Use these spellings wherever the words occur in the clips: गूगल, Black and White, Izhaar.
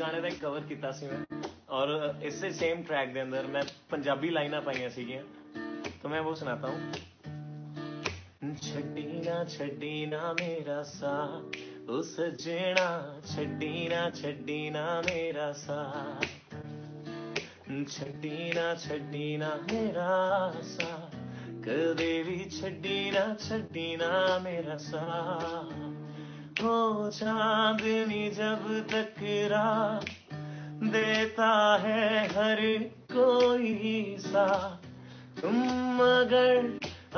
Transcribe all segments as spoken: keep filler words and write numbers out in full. गाने का कवर किया सी मैं और इससे सेम ट्रैक के अंदर मैं पंजाबी लाइना पाई सीगियां तो मैं वो सुनाता हूँ। छड्डी ना छड्डी ना मेरा सा ओ सजना छड्डी ना छड्डी ना मेरा सा छड्डी ना छड्डी ना मेरा सा कदे भी छड्डी ना छड्डी ना मेरा सा हो चांदनी जब तकरा देता है हर कोई सा तुम मगर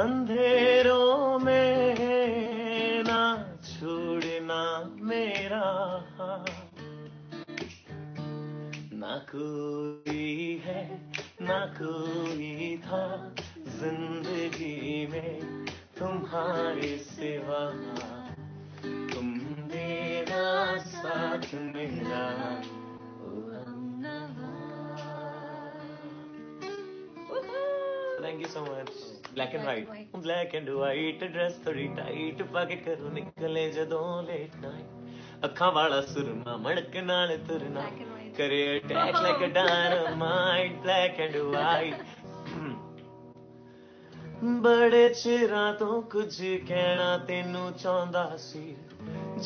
अंधेरों में ना छोड़ना मेरा ना कोई है ना कोई था जिंदगी में तुम्हारे सिवा तुम मेरा साथ मेरा Thank you so much. Black and white. Black and white dress थोड़ी tight पाके करो निकले जदों late night अखां वाला सुरमा मड़क नाल तुरना करे attack like a dynamite. Black and white. बड़े चिरा तो कुछ कहना तेनू चाहंदा सी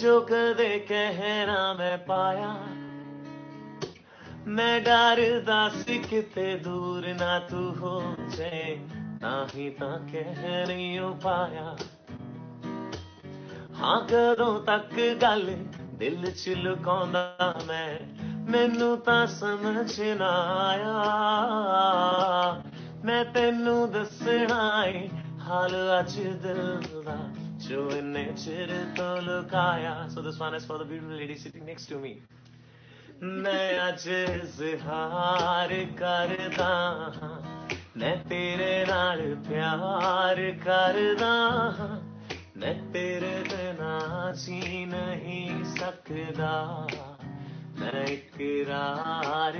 जो कदे कहना मैं पाया मैं डरदा सी किते दूर ना तू हो जाए ना ही तां कह नहीं हो पाया हां कदों तक गल दिल च लुकांदा मैं मैनू तां समझ ना आया मैं तैनू दसना है हाल अज दिल दा जो इन्ने चिर तो लुकाया। So this one is for the beautiful lady sitting next to me. मैं आज इज़हार करदा हां मैं तेरे नाल प्यार करदा हां मैं तेरे बिना जी नहीं सकदा मैं इकरार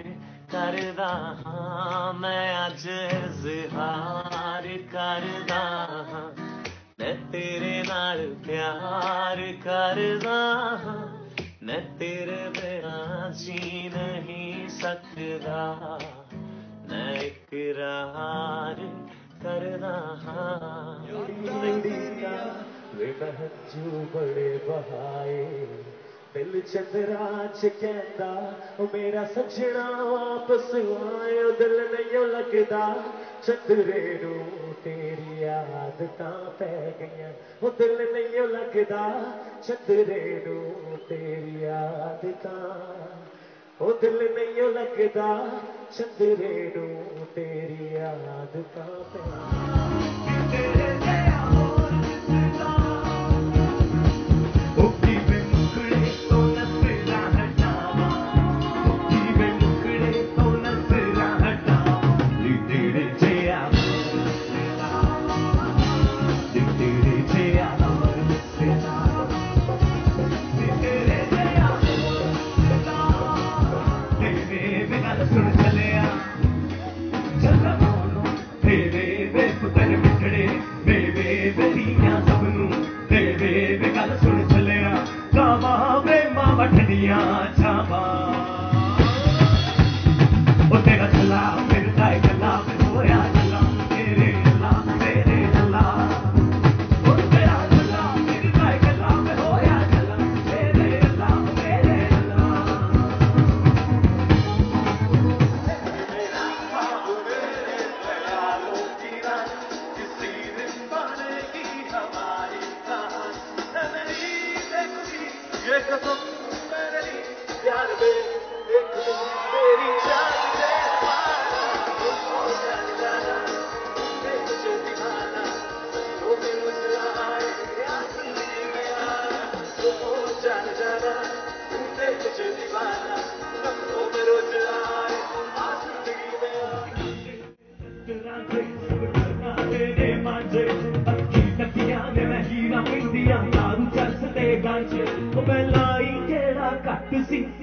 करदा हां मैं आज इज़हार करदा हां मैं तेरे नाल प्यार करदा हां मैं तेरे बिना जी नहीं सकदा मैं इकरार करदा हां लड़ी का वे हंझू बड़े बहाए दिल चतराच कहता ओ मेरा सजना वापस आए ओ दिल नहीं लगदा चतरे रू तेरी याद तां पै गईयां ओ दिल नहीं लगदा चतरे रू तेरी याद तां ओ दिल नहीं लगदा चतरे रू तेरी याद तां पै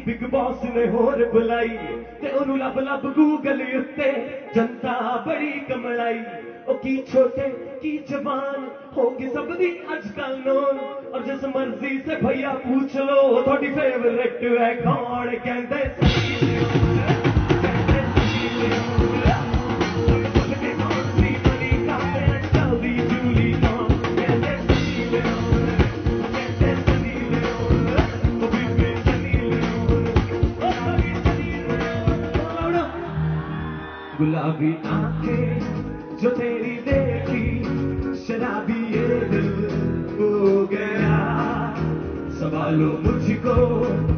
बिग बॉस ने होर बुलाई ते ओनू लब लब गूगल उत्ते जनता बड़ी कमलाई ओ की छोटे की जवान होगी सब दी आजकल नोन और जिस मर्जी से भैया पूछ लो थोड़ी फेवरेट है कौन कहते गुलाबी आंखें जो तेरी देखी शराबी ये दिल हो गया सवालों मुझको